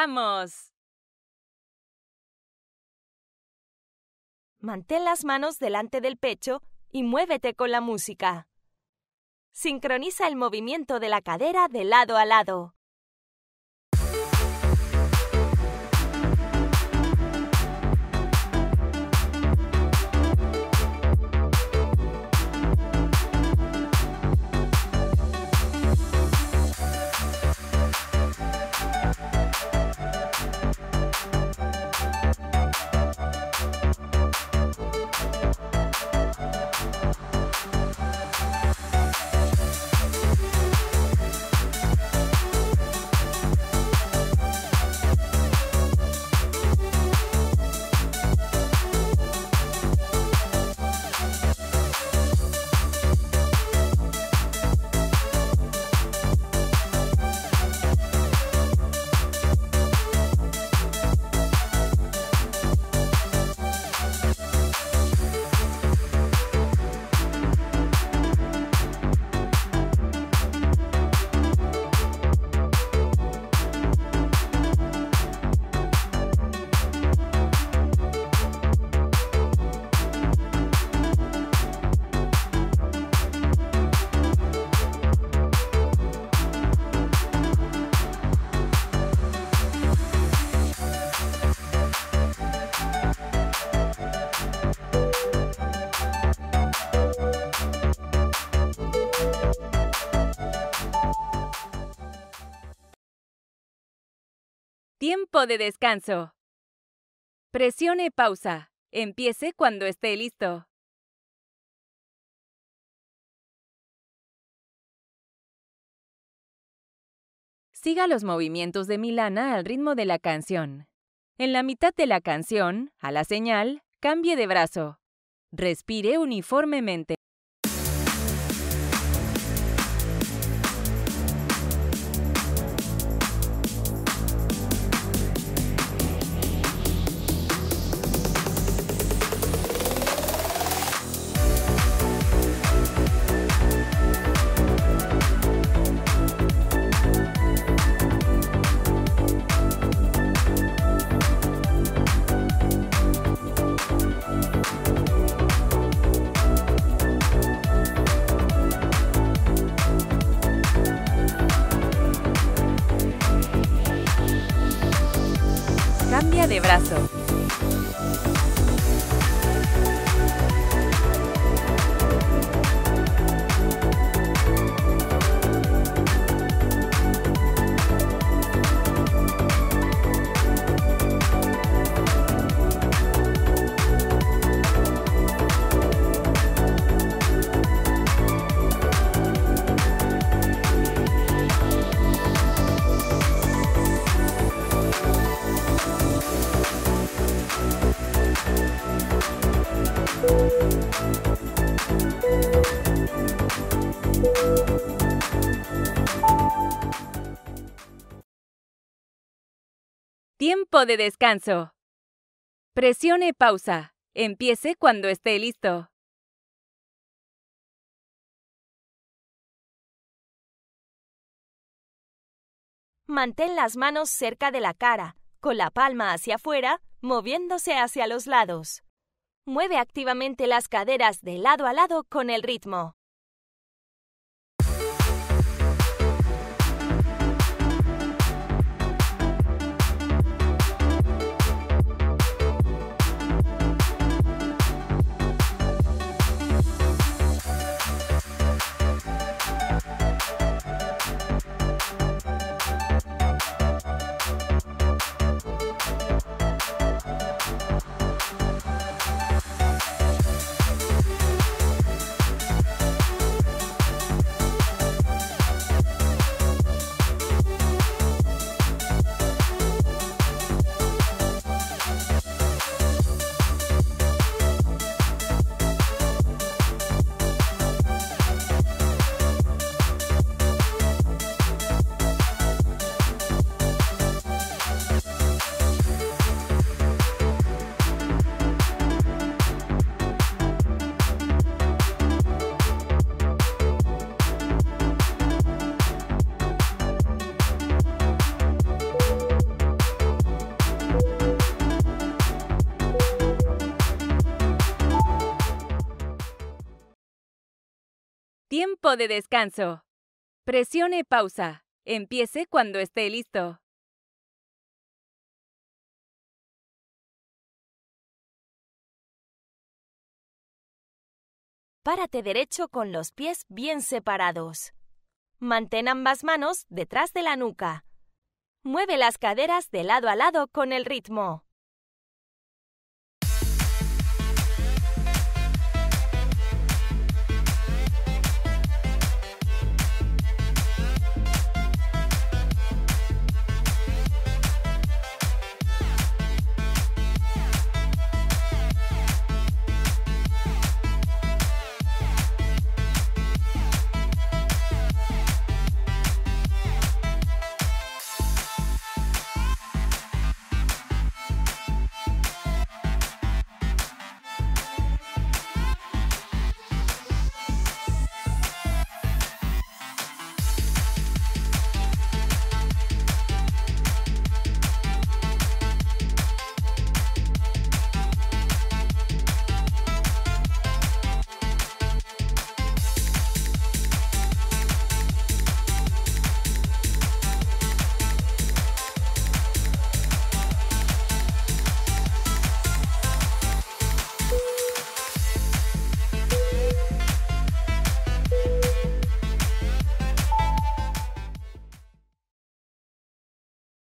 ¡Vamos! Mantén las manos delante del pecho y muévete con la música. Sincroniza el movimiento de la cadera de lado a lado. Tiempo de descanso. Presione pausa. Empiece cuando esté listo. Siga los movimientos de Milana al ritmo de la canción. En la mitad de la canción, a la señal, cambie de brazo. Respire uniformemente. Cambia de brazo. Tiempo de descanso. Presione pausa. Empiece cuando esté listo. Mantén las manos cerca de la cara, con la palma hacia afuera, moviéndose hacia los lados. Mueve activamente las caderas de lado a lado con el ritmo. Tiempo de descanso. Presione pausa. Empiece cuando esté listo. Párate derecho con los pies bien separados. Mantén ambas manos detrás de la nuca. Mueve las caderas de lado a lado con el ritmo.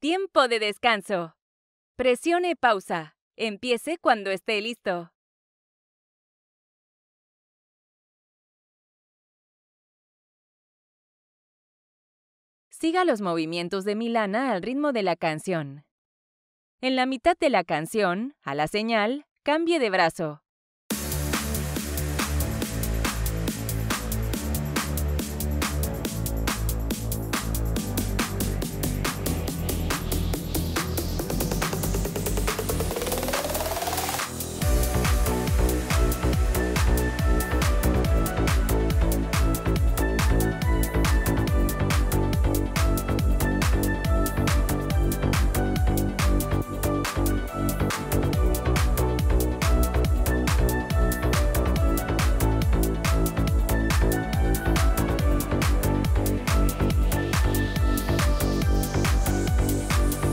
Tiempo de descanso. Presione pausa. Empiece cuando esté listo. Siga los movimientos de Milana al ritmo de la canción. En la mitad de la canción, a la señal, cambie de brazo.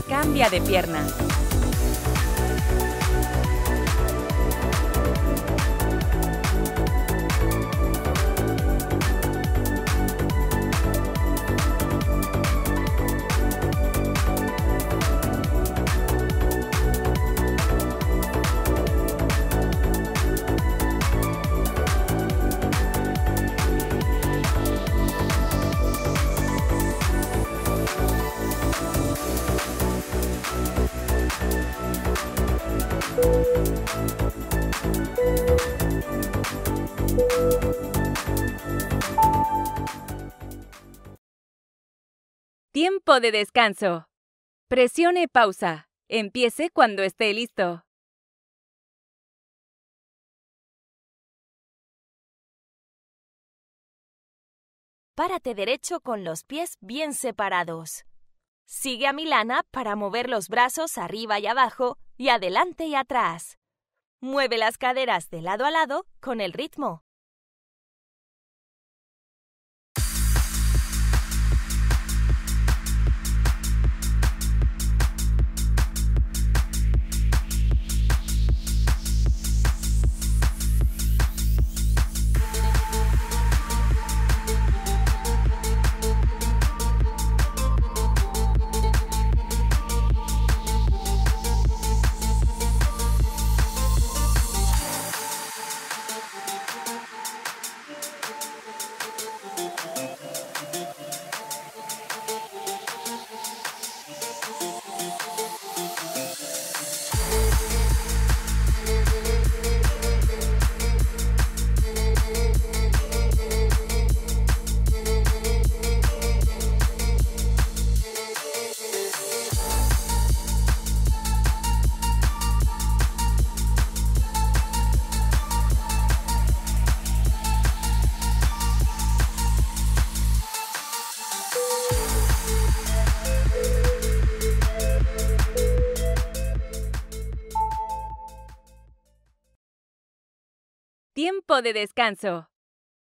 Cambia de pierna. Tiempo de descanso. Presione pausa. Empiece cuando esté listo. Párate derecho con los pies bien separados. Sigue a Milana para mover los brazos arriba y abajo y adelante y atrás. Mueve las caderas de lado a lado con el ritmo. Tiempo de descanso.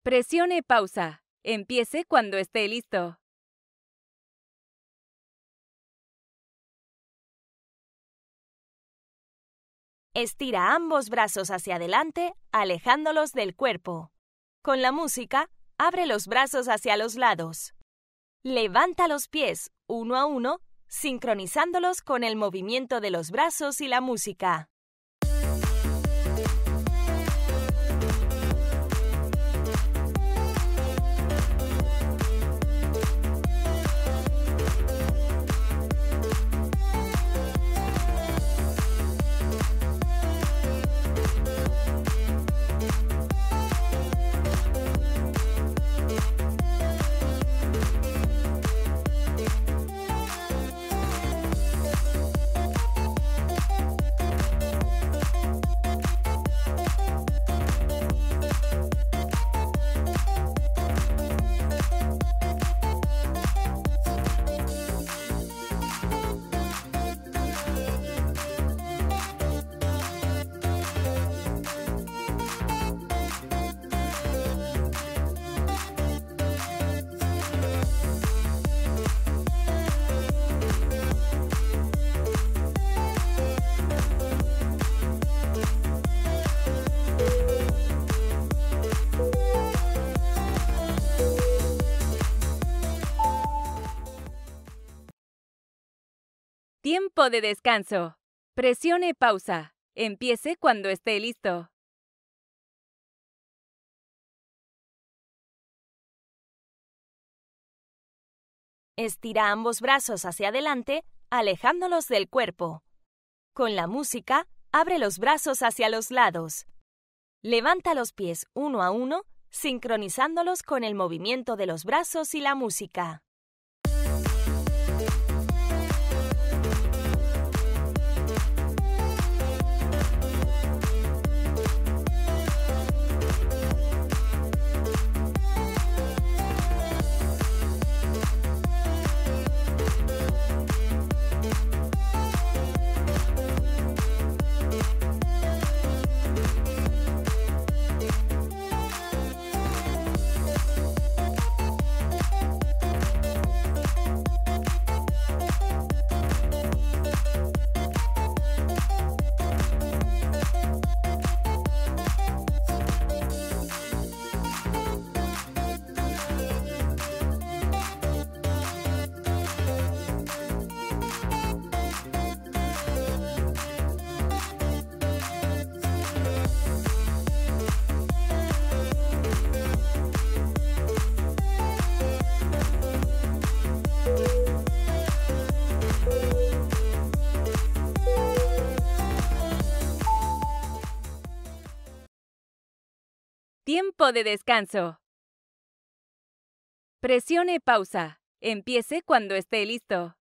Presione pausa. Empiece cuando esté listo. Estira ambos brazos hacia adelante, alejándolos del cuerpo. Con la música, abre los brazos hacia los lados. Levanta los pies, uno a uno, sincronizándolos con el movimiento de los brazos y la música. Tiempo de descanso. Presione pausa. Empiece cuando esté listo. Estira ambos brazos hacia adelante, alejándolos del cuerpo. Con la música, abre los brazos hacia los lados. Levanta los pies uno a uno, sincronizándolos con el movimiento de los brazos y la música. Tiempo de descanso. Presione pausa. Empiece cuando esté listo.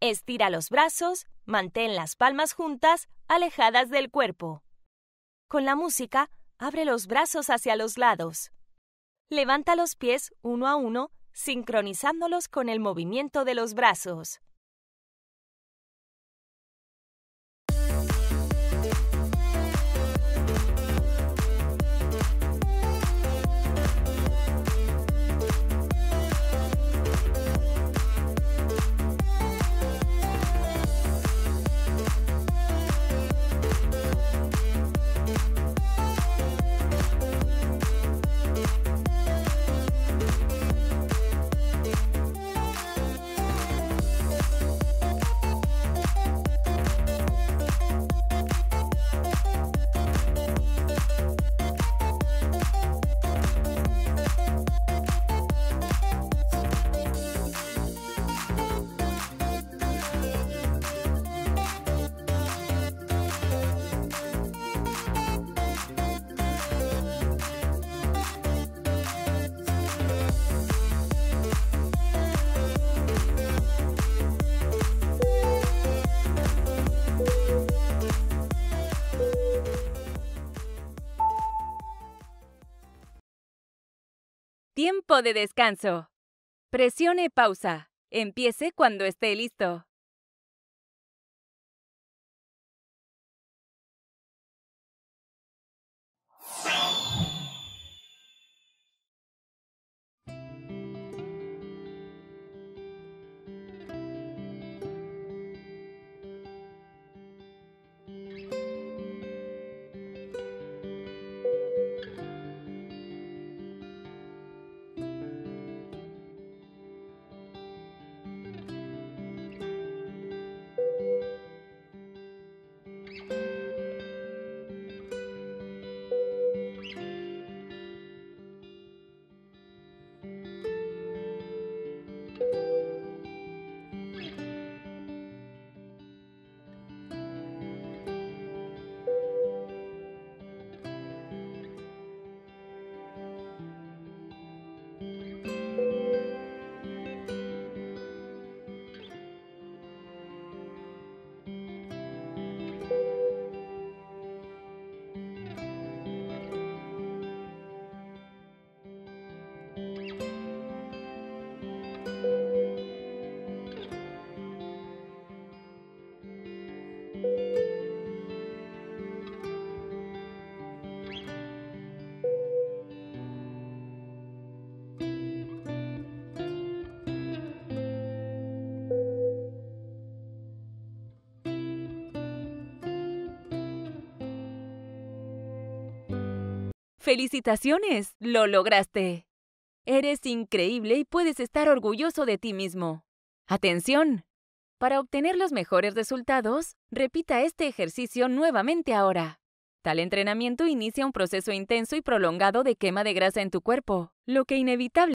Estira los brazos, mantén las palmas juntas, alejadas del cuerpo. Con la música, abre los brazos hacia los lados. Levanta los pies uno a uno, sincronizándolos con el movimiento de los brazos. Tiempo de descanso. Presione pausa. Empiece cuando esté listo. ¡Felicitaciones! ¡Lo lograste! Eres increíble y puedes estar orgulloso de ti mismo. ¡Atención! Para obtener los mejores resultados, repita este ejercicio nuevamente ahora. Tal entrenamiento inicia un proceso intenso y prolongado de quema de grasa en tu cuerpo, lo que inevitablemente